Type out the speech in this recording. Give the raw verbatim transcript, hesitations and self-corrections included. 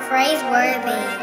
Phr8se Worthy.